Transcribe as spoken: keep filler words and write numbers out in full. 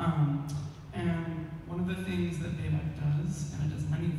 Um, and one of the things that Bayback does, and it does many